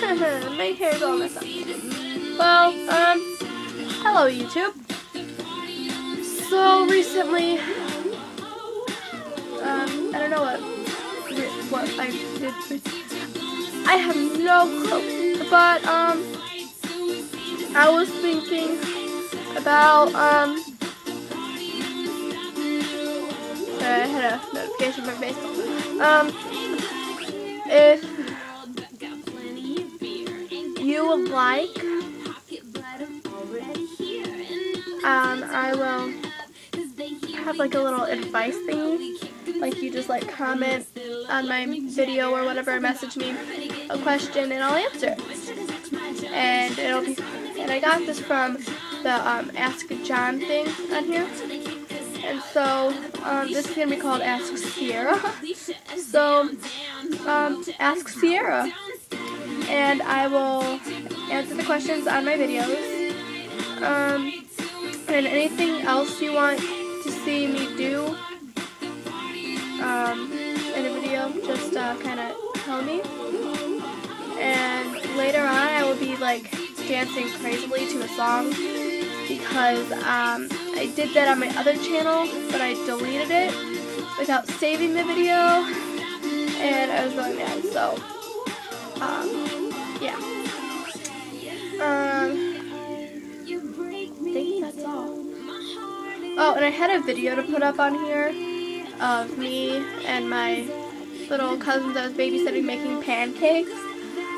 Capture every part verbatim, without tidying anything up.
My hair's all messed up. Well, um, hello YouTube. So recently, um, I don't know what what I did. I have no clue, but um, I was thinking about um. Sorry, I had a notification from Facebook. Um, if you would like, um, I will have like a little advice thing, like you just like comment on my video or whatever, message me a question and I'll answer it. And it'll be, and I got this from the um, Ask John thing on here, and so um, this is going to be called Ask Sierra, so um, Ask Sierra. And I will answer the questions on my videos. Um, and anything else you want to see me do um, in a video, just uh, kind of tell me. And later on, I will be like dancing crazily to a song, because um, I did that on my other channel, but I deleted it without saving the video, and I was really mad. So. Um, yeah. Um, I think that's all. Oh, and I had a video to put up on here of me and my little cousins I was babysitting making pancakes,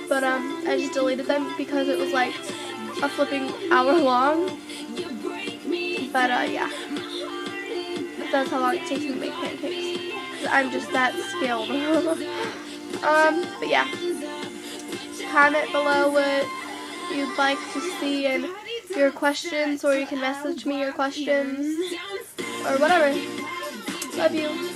but um, I just deleted them because it was like a flipping hour long. But uh, yeah, that's how long it takes me to make pancakes. I'm just that skilled. um, but yeah. Comment below what you'd like to see and your questions, or you can message me your questions or whatever. Love you.